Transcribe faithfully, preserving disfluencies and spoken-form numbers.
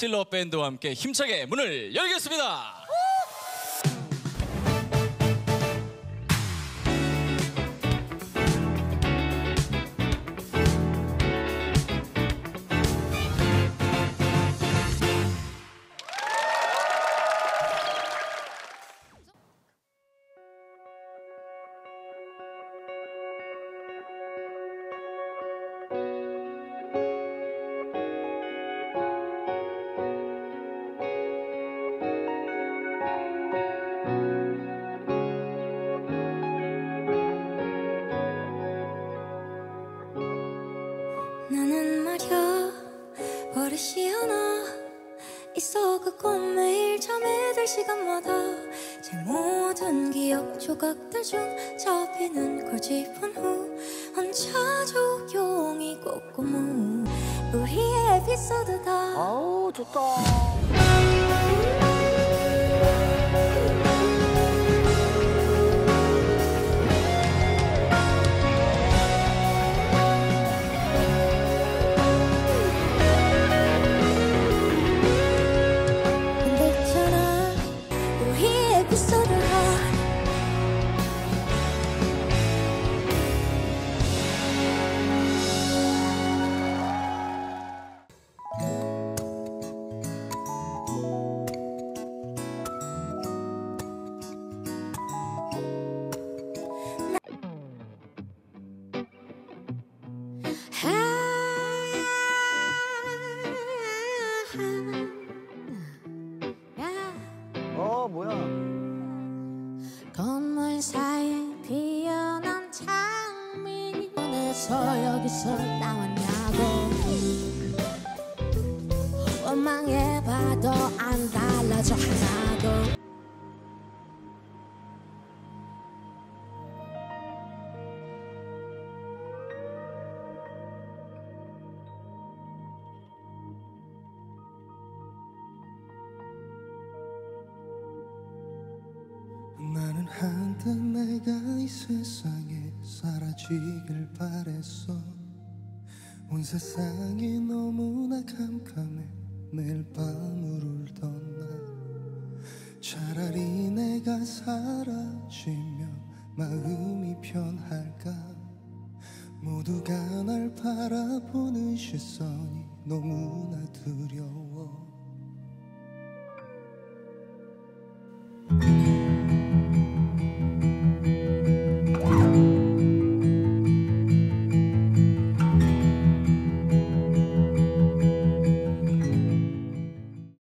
송스틸러 밴드와 함께 힘차게 문을 열겠습니다. 나는 말야 버릇이 하나 있어. 그건 매일 잠에 들 시간마다 제 모든 기억 조각들 중 잡히는 걸 짚은 후 혼자 조용히 꼬꼬무 우리의 에피소드다. 아우 좋다. 어 뭐야? 건물 사이 피어난 장미 어디서 여기서 나왔냐고 원망해봐도 안 달라져 하나도. 나는 한때 내가 이 세상에 사라지길 바랬어. 온 세상이 너무나 캄캄해. 매일 밤 울던 날 차라리 내가 사라지면 마음이 편할까. 모두가 날 바라보는 시선이 너무나 두려워.